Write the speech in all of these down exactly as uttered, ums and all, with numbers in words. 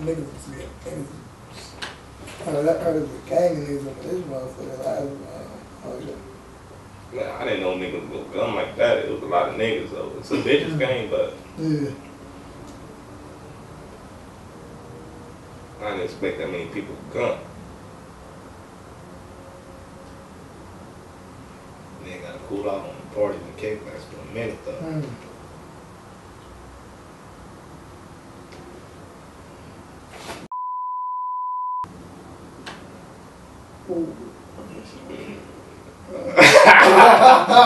Nicholas and uh, that part of the gang in Israel for the last uh, I didn't know niggas was gone like that. It was a lot of niggas though. It's a bitches game, but yeah. I didn't expect that many people to gun. They got to cool off on the party and the kickbacks for a minute though. Mm.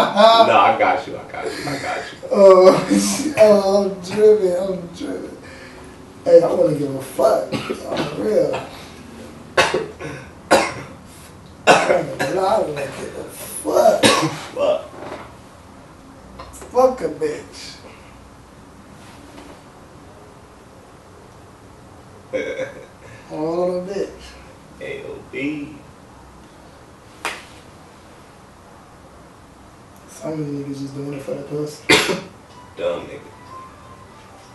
No, I got you, I got you, I got you. Oh, oh I'm driven, I'm driven. Hey, I wanna give a fuck. I'm real. I wanna give a fuck. Fuck. Fuck a bitch. All a bitch. A O B. Some of the niggas just doing it for the pussy. Dumb niggas.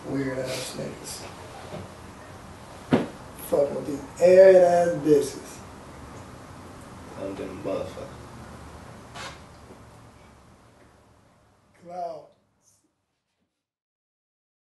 Weird ass niggas. Fucking with these arid ass bitches. I'm them motherfuckers.